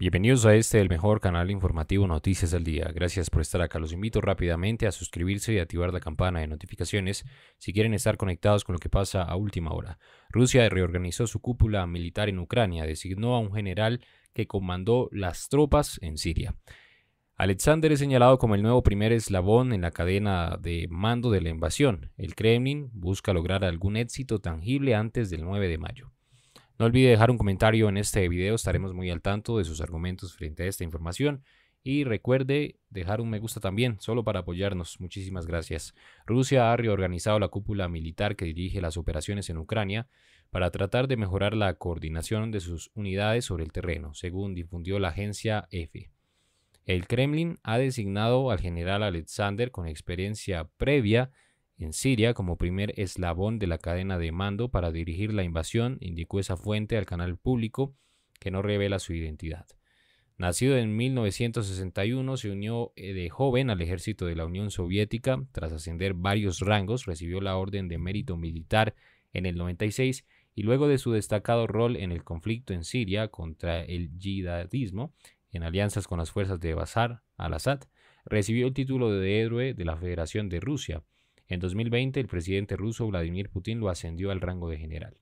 Bienvenidos a este, el mejor canal informativo Noticias del Día. Gracias por estar acá. Los invito rápidamente a suscribirse y activar la campana de notificaciones si quieren estar conectados con lo que pasa a última hora. Rusia reorganizó su cúpula militar en Ucrania, designó a un general que comandó las tropas en Siria. Alexander es señalado como el nuevo primer eslabón en la cadena de mando de la invasión. El Kremlin busca lograr algún éxito tangible antes del 9 de mayo. No olvide dejar un comentario en este video, estaremos muy al tanto de sus argumentos frente a esta información. Y recuerde dejar un me gusta también, solo para apoyarnos. Muchísimas gracias. Rusia ha reorganizado la cúpula militar que dirige las operaciones en Ucrania para tratar de mejorar la coordinación de sus unidades sobre el terreno, según difundió la agencia EFE. El Kremlin ha designado al general Alexander, con experiencia previa en Siria, como primer eslabón de la cadena de mando para dirigir la invasión, indicó esa fuente al canal público que no revela su identidad. Nacido en 1961, se unió de joven al ejército de la Unión Soviética. Tras ascender varios rangos, recibió la Orden de Mérito Militar en el 96 y luego de su destacado rol en el conflicto en Siria contra el yihadismo, en alianzas con las fuerzas de Bashar al-Assad, recibió el título de héroe de la Federación de Rusia. En 2020, el presidente ruso Vladimir Putin lo ascendió al rango de general.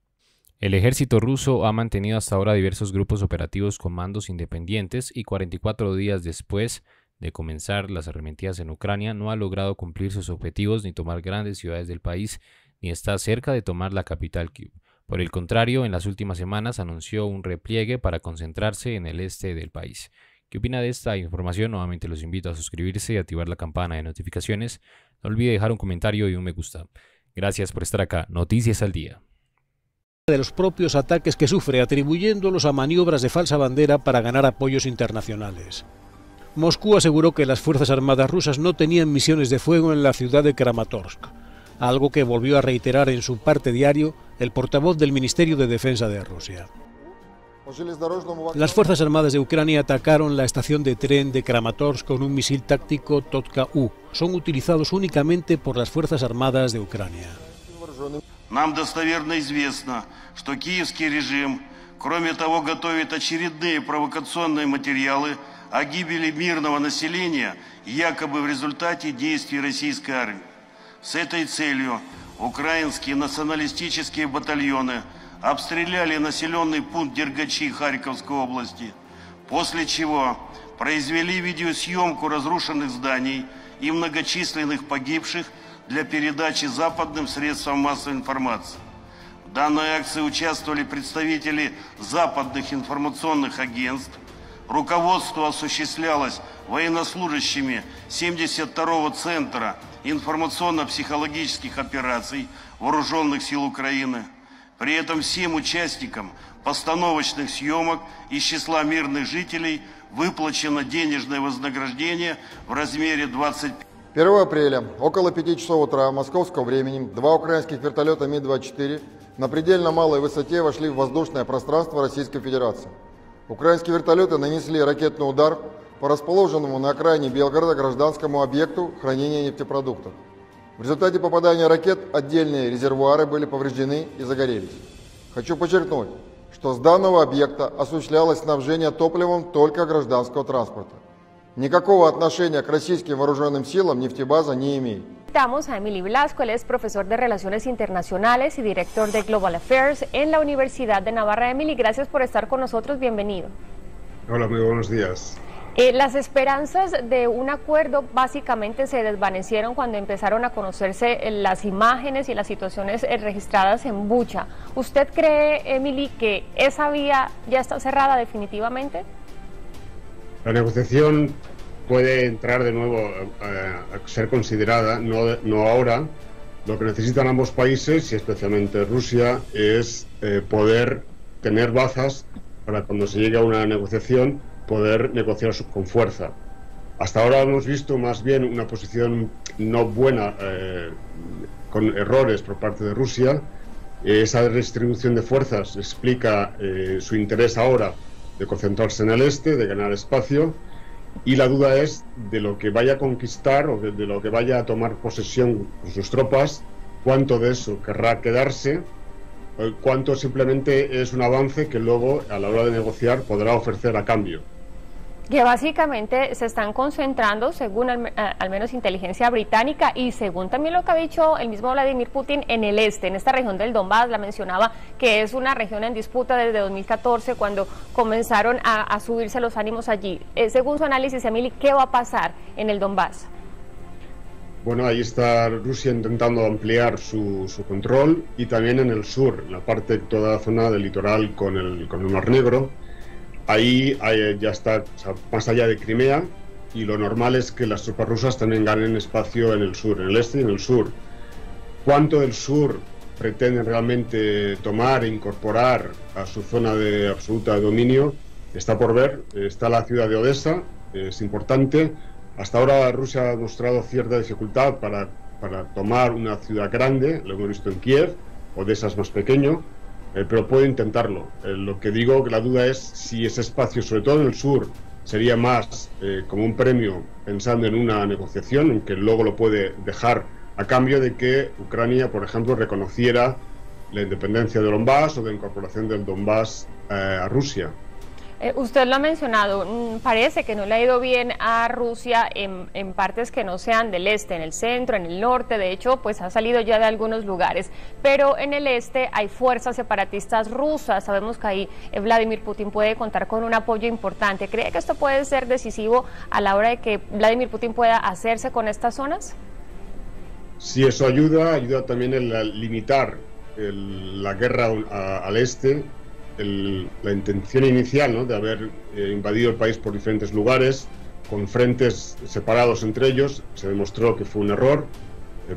El ejército ruso ha mantenido hasta ahora diversos grupos operativos con mandos independientes y 44 días después de comenzar las arremetidas en Ucrania no ha logrado cumplir sus objetivos ni tomar grandes ciudades del país, ni está cerca de tomar la capital Kiev. Por el contrario, en las últimas semanas anunció un repliegue para concentrarse en el este del país. ¿Qué opina de esta información? Nuevamente los invito a suscribirse y activar la campana de notificaciones. No olvide dejar un comentario y un me gusta. Gracias por estar acá. Noticias al Día. De los propios ataques que sufre, atribuyéndolos a maniobras de falsa bandera para ganar apoyos internacionales. Moscú aseguró que las Fuerzas Armadas rusas no tenían misiones de fuego en la ciudad de Kramatorsk, algo que volvió a reiterar en su parte diario el portavoz del Ministerio de Defensa de Rusia. Las Fuerzas Armadas de Ucrania atacaron la estación de tren de Kramatorsk con un misil táctico TOTKA-U. Son utilizados únicamente por las Fuerzas Armadas de Ucrania. Нам достоверно известно, что киевский режим, кроме того, готовит очередные провокационные материалы о гибели мирного населения, якобы в результате действий российской армии. С этой целью украинские националистические батальоны обстреляли населенный пункт Дергачи Харьковской области, после чего произвели видеосъемку разрушенных зданий и многочисленных погибших для передачи западным средствам массовой информации. В данной акции участвовали представители западных информационных агентств. Руководство осуществлялось военнослужащими 72-го Центра информационно-психологических операций Вооруженных сил Украины. При этом всем участникам постановочных съемок из числа мирных жителей выплачено денежное вознаграждение в размере 1 апреля около 5 часов утра московского времени два украинских вертолета Ми-24 на предельно малой высоте вошли в воздушное пространство Российской Федерации. Украинские вертолеты нанесли ракетный удар по расположенному на окраине Белгорода гражданскому объекту хранения нефтепродуктов. В результате попадания ракет отдельные резервуары были повреждены и загорелись. Хочу подчеркнуть, что с данного объекта осуществлялось снабжение топливом только гражданского транспорта. Никакого отношения к российским вооруженным силам нефтебаза не имеет. Invitamos a Emily Blasco, él es profesor de Relaciones Internacionales y director de Global Affairs en la Universidad de Navarra. Emily, gracias por estar con nosotros, bienvenido. Hola, muy buenos días. Las esperanzas de un acuerdo básicamente se desvanecieron cuando empezaron a conocerse las imágenes y las situaciones registradas en Bucha. ¿Usted cree, Emily, que esa vía ya está cerrada definitivamente? La negociación puede entrar de nuevo a ser considerada, no ahora. Lo que necesitan ambos países, y especialmente Rusia, es poder tener bazas para cuando se llegue a una negociación, poder negociar con fuerza. Hasta ahora hemos visto más bien una posición no buena, con errores por parte de Rusia. Esa redistribución de fuerzas explica su interés ahora de concentrarse en el este, de ganar espacio, y la duda es de lo que vaya a conquistar o de lo que vaya a tomar posesión con sus tropas, cuánto de eso querrá quedarse, cuánto simplemente es un avance que luego a la hora de negociar podrá ofrecer a cambio. que básicamente se están concentrando, según al menos inteligencia británica y según también lo que ha dicho el mismo Vladimir Putin, en el este, en esta región del Donbass. La mencionaba que es una región en disputa desde 2014, cuando comenzaron a subirse los ánimos allí. Según su análisis, Emily, ¿qué va a pasar en el Donbass? Bueno, ahí está Rusia intentando ampliar su control, y también en el sur, en la parte, toda la zona del litoral con el Mar Negro. Ahí ya está, o sea, más allá de Crimea, y lo normal es que las tropas rusas también ganen espacio en el sur, en el este y en el sur. ¿Cuánto del sur pretenden realmente tomar e incorporar a su zona de absoluta dominio? Está por ver. Está la ciudad de Odessa, es importante. Hasta ahora Rusia ha mostrado cierta dificultad para tomar una ciudad grande, lo hemos visto en Kiev. Odessa es más pequeño, pero puede intentarlo. Lo que digo, que la duda es si ese espacio, sobre todo en el sur, sería más como un premio, pensando en una negociación, en que luego lo puede dejar a cambio de que Ucrania, por ejemplo, reconociera la independencia de Donbass o la incorporación del Donbass a Rusia. Usted lo ha mencionado, parece que no le ha ido bien a Rusia en partes que no sean del este, en el centro, en el norte. De hecho, pues ha salido ya de algunos lugares, pero en el este hay fuerzas separatistas rusas. Sabemos que ahí Vladimir Putin puede contar con un apoyo importante. ¿Cree que esto puede ser decisivo a la hora de que Vladimir Putin pueda hacerse con estas zonas? Sí, eso ayuda también el limitar la guerra al este. La intención inicial, ¿no?, de haber invadido el país por diferentes lugares, con frentes separados entre ellos, se demostró que fue un error,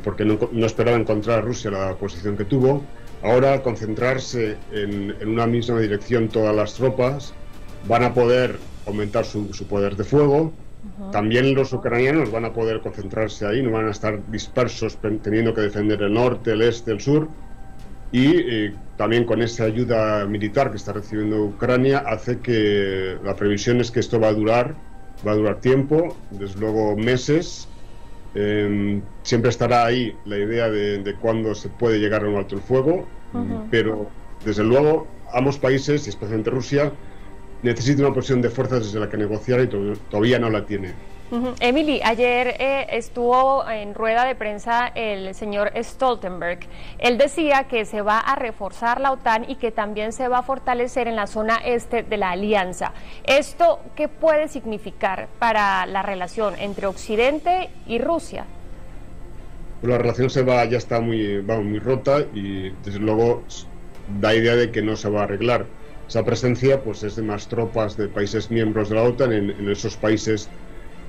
porque no esperaba encontrar a Rusia la posición que tuvo. Ahora, concentrarse en una misma dirección todas las tropas, van a poder aumentar su poder de fuego. También los ucranianos van a poder concentrarse ahí, no van a estar dispersos teniendo que defender el norte, el este, el sur. Y también con esa ayuda militar que está recibiendo Ucrania, hace que la previsión es que esto va a durar tiempo, desde luego meses. Siempre estará ahí la idea de cuándo se puede llegar a un alto el fuego, pero desde luego ambos países, y especialmente Rusia, necesita una posición de fuerzas desde la que negociar, y todavía no la tiene. Emily, ayer estuvo en rueda de prensa el señor Stoltenberg. Él decía que se va a reforzar la OTAN y que también se va a fortalecer en la zona este de la alianza. ¿Esto qué puede significar para la relación entre Occidente y Rusia? La relación ya está muy rota, y desde luego da idea de que no se va a arreglar. Esa presencia, pues, es de más tropas de países miembros de la OTAN en esos países